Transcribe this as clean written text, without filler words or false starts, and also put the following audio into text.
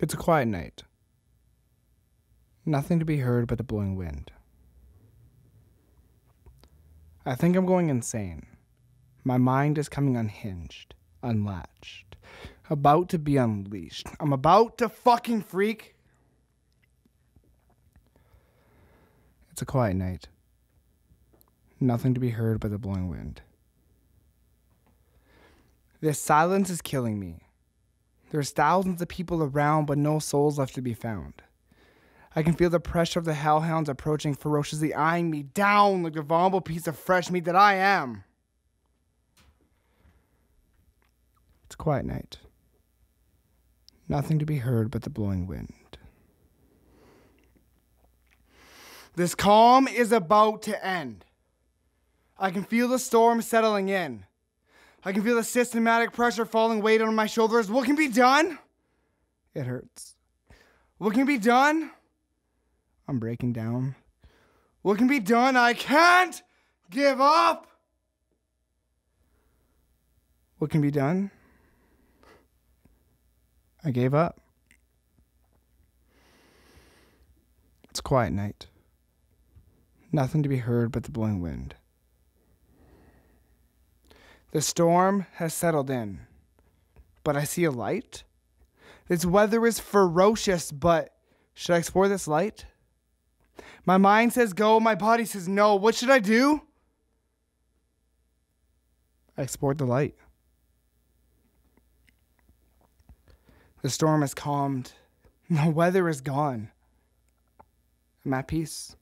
It's a quiet night. Nothing to be heard but the blowing wind. I think I'm going insane. My mind is coming unhinged, unlatched, about to be unleashed. I'm about to fucking freak. It's a quiet night. Nothing to be heard but the blowing wind. This silence is killing me. There's thousands of people around, but no souls left to be found. I can feel the pressure of the hellhounds approaching, ferociously eyeing me down like the vulnerable piece of fresh meat that I am. It's a quiet night. Nothing to be heard but the blowing wind. This calm is about to end. I can feel the storm settling in. I can feel the systematic pressure falling weight on my shoulders. What can be done? It hurts. What can be done? I'm breaking down. What can be done? I can't give up. What can be done? I gave up. It's a quiet night. Nothing to be heard but the blowing wind. The storm has settled in, but I see a light. This weather is ferocious, but should I explore this light? My mind says go, my body says no. What should I do? I explored the light. The storm has calmed. The weather is gone. I'm at peace.